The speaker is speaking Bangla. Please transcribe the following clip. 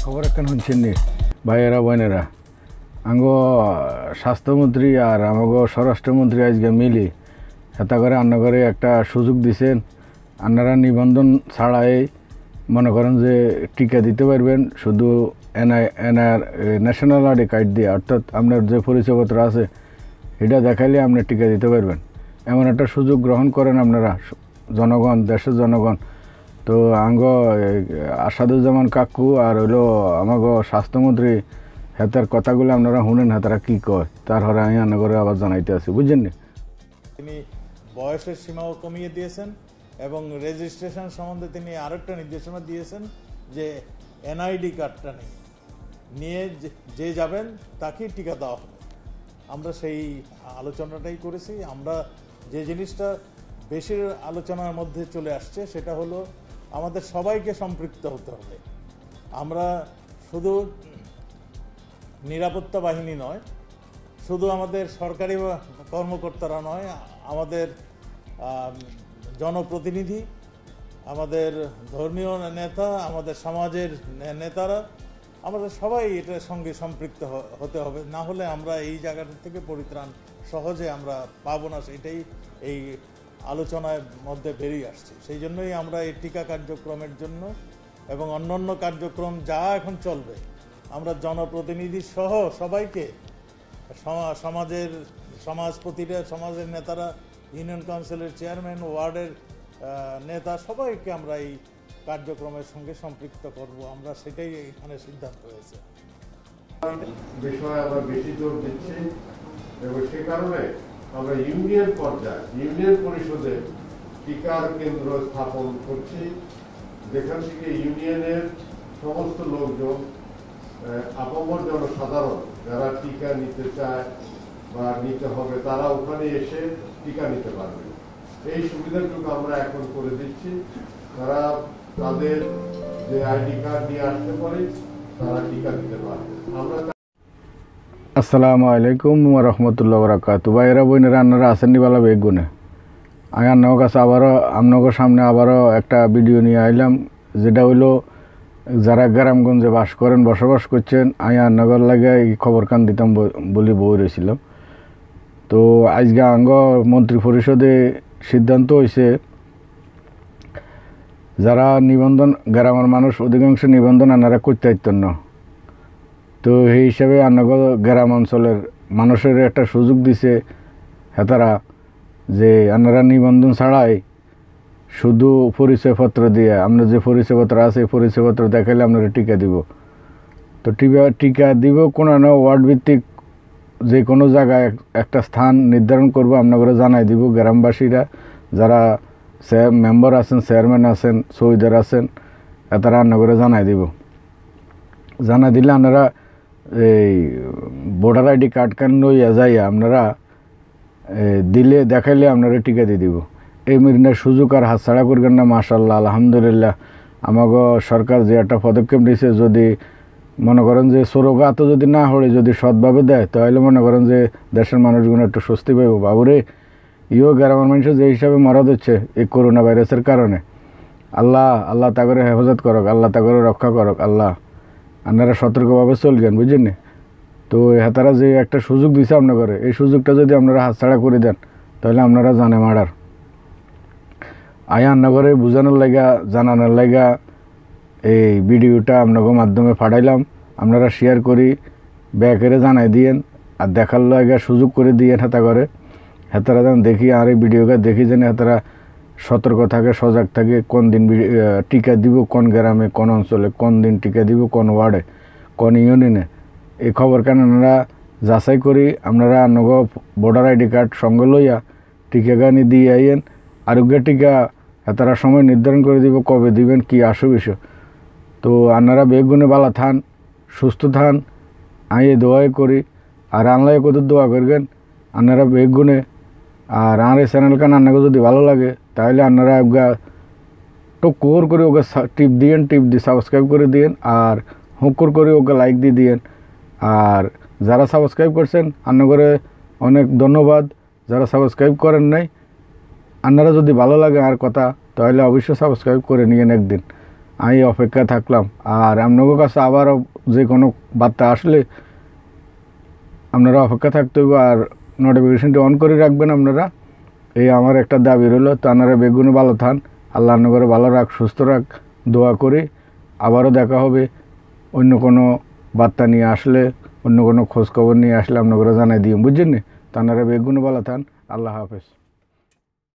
खबर एक हनसें भाइयरा बोनेरा आंगो स्वास्थ्यमंत्री और आमागो स्वराष्ट्रमंत्री आज के मिली हेता करे एक सुयोग दीसें अपनारा निबंधन छाड़ाई मन करें जे टीका दीते पारबेन शुधु नैशनल आईडी कार्ड दिए अर्थात आपनार जो परिचयपत्र आछे एटा देखाइले आपनि टीका दीते पारबेन एमन एक सुयोग ग्रहण करें अपनारा जनगण देशेर जनगण। तो आंगो आसादुज्जामान काकू और हलो आमागो स्वास्थ्यमंत्री हेतार कथागुलो आपनारा शुनेन हेतारा कि कय तार हरे आमि आनागरे आबार जानाइते आछि बुझेन नि तिनि बयसेर सीमाओ कमिये दियेछेन এবং রেজিস্ট্রেশন সম্বন্ধে তিনি আরেকটা নির্দেশনা দিয়েছেন যে এনআইডি কার্ডটা নিয়ে যে যাবেন তাকে টিকা দেওয়া হবে। আমরা সেই আলোচনাটাই করেছি। আমরা যে জিনিসটা বেশি আলোচনার মধ্যে চলে আসছে সেটা হলো আমাদের সবাইকে সম্পৃক্ত হতে হবে। আমরা শুধু নিরাপত্তা বাহিনী নয়, শুধু আমাদের সরকারি কর্মকর্তারা নয়, আমাদের जनप्रतिनिधि धर्मीय नेता समाजे नेतारा सबाई एटार संगे सम्पृक्त होते होबे ना होले आमरा एई जायगा थेके परित्राण सहजे आमरा पाबो ना सेटाई एई आलोचनार मध्य बेरिये आसछे। सेइजन्यई आमरा एई टीका कार्यक्रमेर जन्य एबं अन्यान्य कार्यक्रम जा एखन चलबे आमरा जनप्रतिनिधि सह सबाईके समाजेर नेतारा ইউনিয়ন কাউন্সিলের চেয়ারম্যান ওয়ার্ডের নেতা সবাইকে আমরা এই কার্যক্রমের সঙ্গে সম্পৃক্ত করব। আমরা সেটাই এখানে সিদ্ধান্ত হয়েছে। বিষয় আবার বেশি জোর দিচ্ছে এবং সে কারণে আমরা ইউনিয়ন পর্যায়ে ইউনিয়ন পরিষদে টিকার কেন্দ্র স্থাপন করছি, যেখান থেকে ইউনিয়নের সমস্ত লোকজন আপামর জনসাধারণ যারা টিকা নিতে চায় বা নিতে হবে তারা ওখানে এসে টিকা নিতে পারবে। এই সুবিধাটুকু আমরা এখন করে দিচ্ছি। তারা তাদের যে আইডি কার্ড নিয়ে আসতে পারে তারা টিকা নিতে পারবে। আমরা আসসালামু আলাইকুম ওয়া রাহমাতুল্লাহি ওয়া বারাকাতুহু। ভাইরা বোনেরা আপনারা আছেন নিবালা বেগুনে আগার নাও কাছে আবারও আমনগর সামনে আবারও একটা ভিডিও নিয়ে আইলাম, যেটা হলো যারা গ্রামগঞ্জে বাস করেন বসবাস করছেন আয়ার নগর লাগে এই খবর কান দিতাম বলে বই রয়েছিলাম। তো আজকে আঙ্গ মন্ত্রী পরিষদে সিদ্ধান্ত হয়েছে যারা নিবন্ধন গ্রামের মানুষ অধিকাংশ নিবন্ধন আনারা করতে পারতেন না, তো এই হিসাবে আনাগ গ্রাম অঞ্চলের মানুষের একটা সুযোগ দিছে হেতারা যে আনারা নিবন্ধন ছাড়াই শুধু পরিচয়পত্র দিয়ে আপনার যে পরিচয়পত্র আছে পরিচয়পত্র দেখাইলে আপনারা টিকা দিব। তো টিকা দিব কোনো না ওয়ার্ডভিত্তিক যে কোনো জায়গায় একটা স্থান নির্ধারণ করব আপনারা জানাই দিব। গ্রামবাসীরা যারা মেম্বার আছেন চেয়ারম্যান আছেন সৈদার আছেন তারা আপনারা জানাই দিব। জানা দিলে আপনারা এই ভোটার আইডি কার্ড কান লইয়া যাই আপনারা দিলে দেখাইলে আপনারা টিকা দিয়ে দিব। এই মিরিনার সুযোগ আর হাতছাড়া করবেন না। মাশাআল্লাহ আলহামদুলিল্লাহ আমাগো সরকার যে একটা পদক্ষেপ নিয়েছে, যদি মনে করেন যে সরকার তো যদি না হলে যদি সৎভাবে দেয় তাহলে মনে করেন যে দেশের মানুষগুলো একটু স্বস্তি পাইব। বাবুরে ইও গ্রামের মানুষের যে হিসাবে মারা যাচ্ছে এই করোনা ভাইরাসের কারণে, আল্লাহ আল্লাহ তা করে হেফাজত করক, আল্লাহ তা করে রক্ষা করক, আল্লাহ আপনারা সতর্কভাবে চলবেন বুঝলেন। তো হেতারা যে একটা সুযোগ দিছে আপনাকে এই সুযোগটা যদি আপনারা হাতছাড়া করে দেন তাহলে আপনারা জানে মারার আয়ার নগরে বোঝানোর লাগা জানানোর লাগা এই ভিডিওটা আপনাদের মাধ্যমে পাঠাইলাম। আপনারা শেয়ার করি ব্যাকেরে জানাই দিয়েন আর দেখার লাগা সুযোগ করে দিয়েন হেতা করে হেতারা যেন দেখি আর এই ভিডিওটা দেখি যেন হেতারা সতর্ক থাকে সজাগ থাকে। কোন দিন টিকা দিব কোন গ্রামে কোন অঞ্চলে কোন দিন টিকা দিব কোন ওয়ার্ডে কোন ইউনিয়নে এই খবর কেন আপনারা যাচাই করি। আপনারা আপনাদের ভোটার আইডি কার্ড সঙ্গে লইয়া টিকাগানি দিয়ে আইয়েন। আরোগ্য টিকা তারা সময় নির্ধারণ করে দিব কবে দিবেন কি আসো বিষয়। তো আপনারা বেগুনে বালা থান সুস্থ থান আমি এ দোয়াই করি আর আনলাই কত দোয়া করবেন আপনারা বেগুনে। আর আর এই চ্যানেল কান আপনাকে যদি ভালো লাগে তাহলে আপনারা ওগা টুকুর করে ওকে টিপ দিয়েন, টিপ দিয়ে সাবস্ক্রাইব করে দিয়েন আর হুকুর করে ওকে লাইক দিয়ে দিয়েন। আর যারা সাবস্ক্রাইব করছেন আপনাকে অনেক ধন্যবাদ, যারা সাবস্ক্রাইব করেন নাই আপনারা যদি ভালো লাগে আর কথা তাহলে অবশ্যই সাবস্ক্রাইব করে নিয়েন। একদিন আমি অপেক্ষা থাকলাম। আর আপনাদের কাছে আবারও যে কোনো বার্তা আসলে আপনারা অপেক্ষা থাকতে হইব। আর নোটিফিকেশনটি অন করে রাখবেন আপনারা, এই আমার একটা দাবি রইল। তো আপনারা বেগুনে ভালো থান, আল্লাহ আপনাদের ভালো রাখ, সুস্থ রাখ, দোয়া করি। আবারও দেখা হবে অন্য কোনো বার্তা নিয়ে আসলে, অন্য কোনো খোঁজখবর নিয়ে আসলে আপনাদের জানাই দিই, বুঝছেন? তো আপনারা বেগুনে ভালো থান, আল্লাহ হাফেজ।